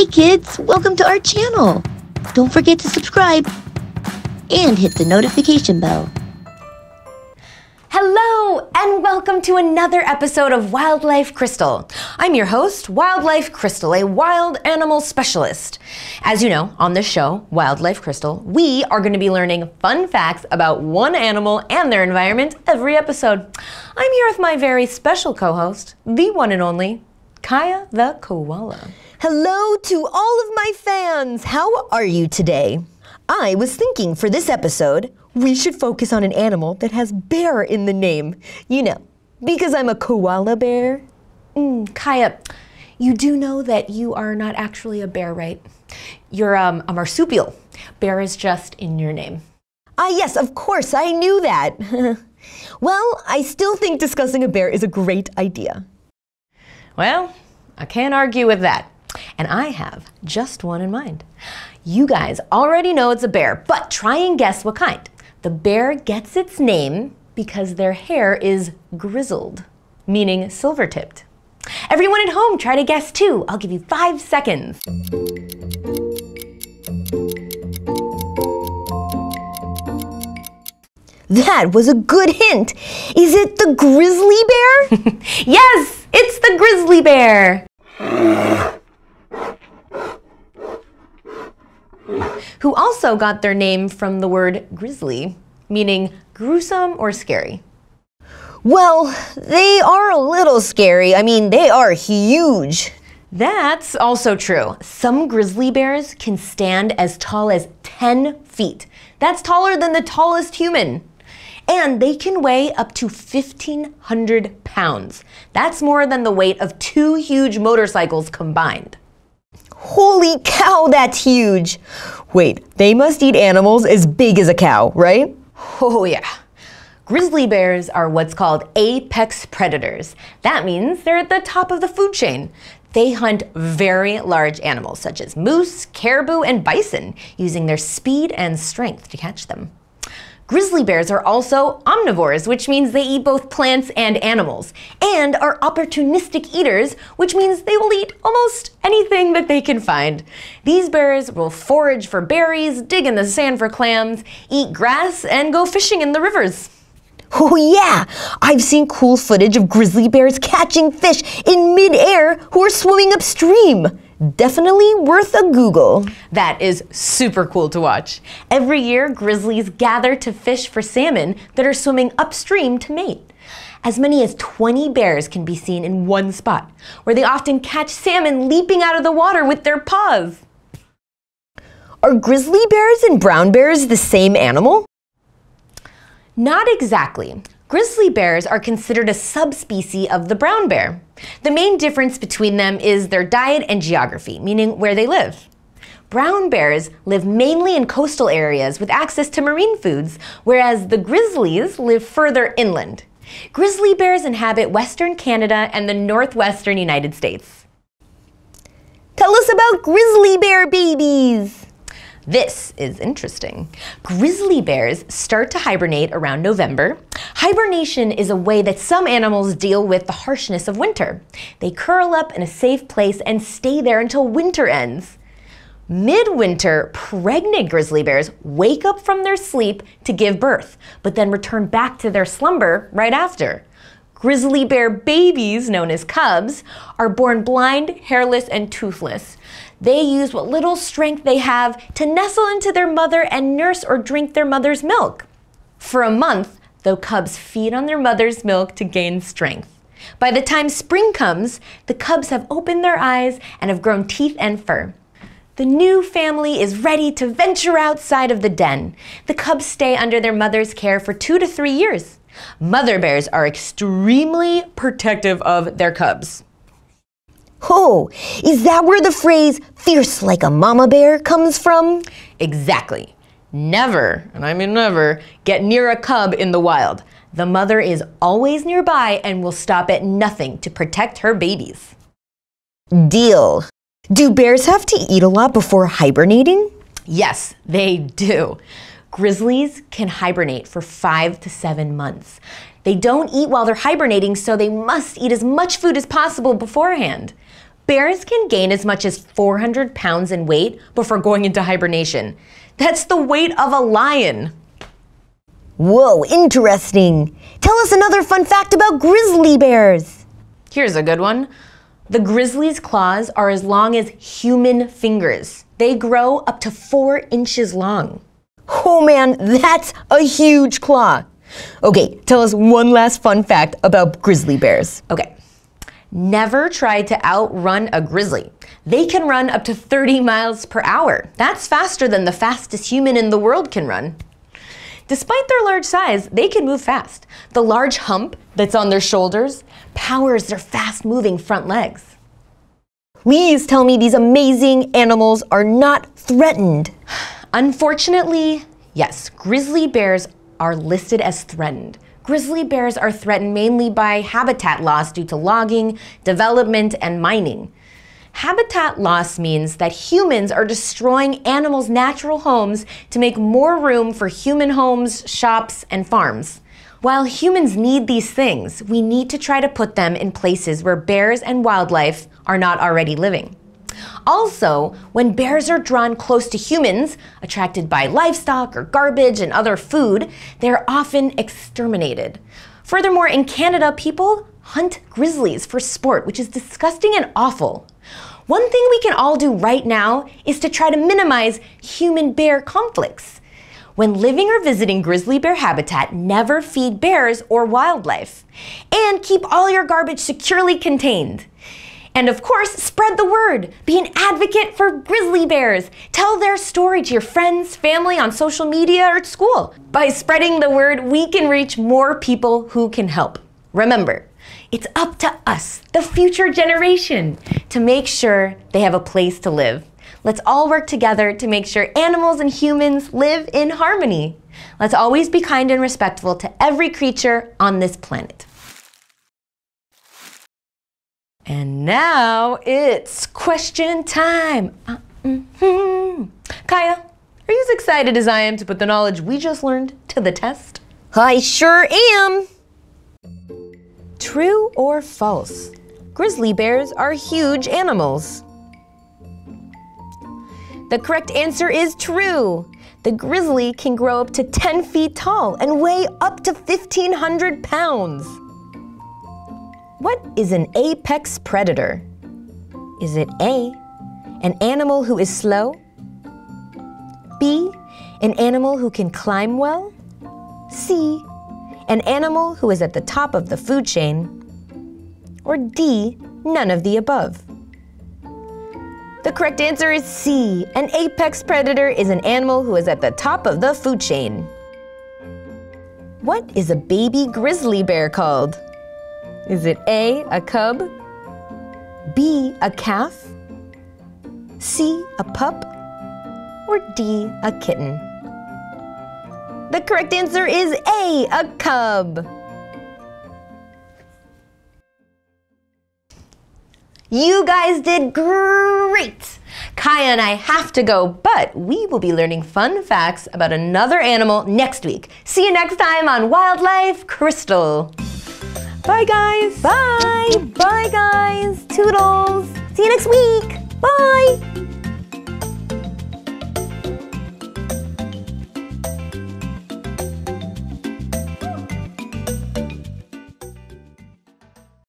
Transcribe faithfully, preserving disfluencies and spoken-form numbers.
Hey kids, welcome to our channel. Don't forget to subscribe and hit the notification bell. Hello and welcome to another episode of Wildlife Crystal. I'm your host, Wildlife Crystal, a wild animal specialist. As you know, on this show, Wildlife Crystal, we are going to be learning fun facts about one animal and their environment every episode. I'm here with my very special co-host, the one and only, Kaia the Koala. Hello to all of my fans! How are you today? I was thinking for this episode, we should focus on an animal that has bear in the name. You know, because I'm a koala bear. Mm, Kaia, you do know that you are not actually a bear, right? You're um, a marsupial. Bear is just in your name. Ah, yes, of course, I knew that. Well, I still think discussing a bear is a great idea. Well, I can't argue with that. And I have just one in mind. You guys already know it's a bear, but try and guess what kind. The bear gets its name because their hair is grizzled, meaning silver-tipped. Everyone at home, try to guess too. I'll give you five seconds. That was a good hint. Is it the grizzly bear? Yes! It's the grizzly bear! Who also got their name from the word grizzly, meaning gruesome or scary. Well, they are a little scary. I mean, they are huge. That's also true. Some grizzly bears can stand as tall as ten feet. That's taller than the tallest human. And they can weigh up to fifteen hundred pounds. That's more than the weight of two huge motorcycles combined. Holy cow, that's huge! Wait, they must eat animals as big as a cow, right? Oh yeah. Grizzly bears are what's called apex predators. That means they're at the top of the food chain. They hunt very large animals, such as moose, caribou, and bison, using their speed and strength to catch them. Grizzly bears are also omnivores, which means they eat both plants and animals, and are opportunistic eaters, which means they will eat almost anything that they can find. These bears will forage for berries, dig in the sand for clams, eat grass, and go fishing in the rivers. Oh yeah! I've seen cool footage of grizzly bears catching fish in midair who are swimming upstream. Definitely worth a Google. That is super cool to watch. Every year, grizzlies gather to fish for salmon that are swimming upstream to mate. As many as twenty bears can be seen in one spot, where they often catch salmon leaping out of the water with their paws. Are grizzly bears and brown bears the same animal? Not exactly. Grizzly bears are considered a subspecies of the brown bear. The main difference between them is their diet and geography, meaning where they live. Brown bears live mainly in coastal areas with access to marine foods, whereas the grizzlies live further inland. Grizzly bears inhabit western Canada and the northwestern United States. Tell us about grizzly bear babies! This is interesting. Grizzly bears start to hibernate around November. Hibernation is a way that some animals deal with the harshness of winter. They curl up in a safe place and stay there until winter ends. Midwinter, pregnant grizzly bears wake up from their sleep to give birth, but then return back to their slumber right after. Grizzly bear babies, known as cubs, are born blind, hairless, and toothless. They use what little strength they have to nestle into their mother and nurse or drink their mother's milk. For a month, the cubs feed on their mother's milk to gain strength. By the time spring comes, the cubs have opened their eyes and have grown teeth and fur. The new family is ready to venture outside of the den. The cubs stay under their mother's care for two to three years. Mother bears are extremely protective of their cubs. Oh, is that where the phrase fierce like a mama bear comes from? Exactly. Never, and I mean never, get near a cub in the wild. The mother is always nearby and will stop at nothing to protect her babies. Deal. Do bears have to eat a lot before hibernating? Yes, they do. Grizzlies can hibernate for five to seven months. They don't eat while they're hibernating, so they must eat as much food as possible beforehand. Bears can gain as much as four hundred pounds in weight before going into hibernation. That's the weight of a lion. Whoa, interesting. Tell us another fun fact about grizzly bears. Here's a good one. The grizzly's claws are as long as human fingers. They grow up to four inches long. Oh man, that's a huge claw. Okay, tell us one last fun fact about grizzly bears. Okay. Never try to outrun a grizzly. They can run up to thirty miles per hour. That's faster than the fastest human in the world can run. Despite their large size, they can move fast. The large hump that's on their shoulders powers their fast-moving front legs. Please tell me these amazing animals are not threatened. Unfortunately, yes, grizzly bears are listed as threatened. Grizzly bears are threatened mainly by habitat loss due to logging, development, and mining. Habitat loss means that humans are destroying animals' natural homes to make more room for human homes, shops, and farms. While humans need these things, we need to try to put them in places where bears and wildlife are not already living. Also, when bears are drawn close to humans, attracted by livestock or garbage and other food, they're often exterminated. Furthermore, in Canada, people hunt grizzlies for sport, which is disgusting and awful. One thing we can all do right now is to try to minimize human-bear conflicts. When living or visiting grizzly bear habitat, never feed bears or wildlife. And keep all your garbage securely contained. And of course, spread the word. Be an advocate for grizzly bears. Tell their story to your friends, family, on social media, or at school. By spreading the word, we can reach more people who can help. Remember, it's up to us, the future generation, to make sure they have a place to live. Let's all work together to make sure animals and humans live in harmony. Let's always be kind and respectful to every creature on this planet. And now it's question time. Uh, mm-hmm. Kaia, are you as excited as I am to put the knowledge we just learned to the test? I sure am. True or false? Grizzly bears are huge animals. The correct answer is true. The grizzly can grow up to ten feet tall and weigh up to fifteen hundred pounds. What is an apex predator? Is it A, an animal who is slow? B, an animal who can climb well? C, an animal who is at the top of the food chain? Or D, none of the above? The correct answer is C. An apex predator is an animal who is at the top of the food chain. What is a baby grizzly bear called? Is it A, a cub? B, a calf? C, a pup? Or D, a kitten? The correct answer is A, a cub. You guys did great! Kaia and I have to go, but we will be learning fun facts about another animal next week. See you next time on Wildlife Crystal. Bye, guys. Bye. Bye, guys. Toodles. See you next week. Bye.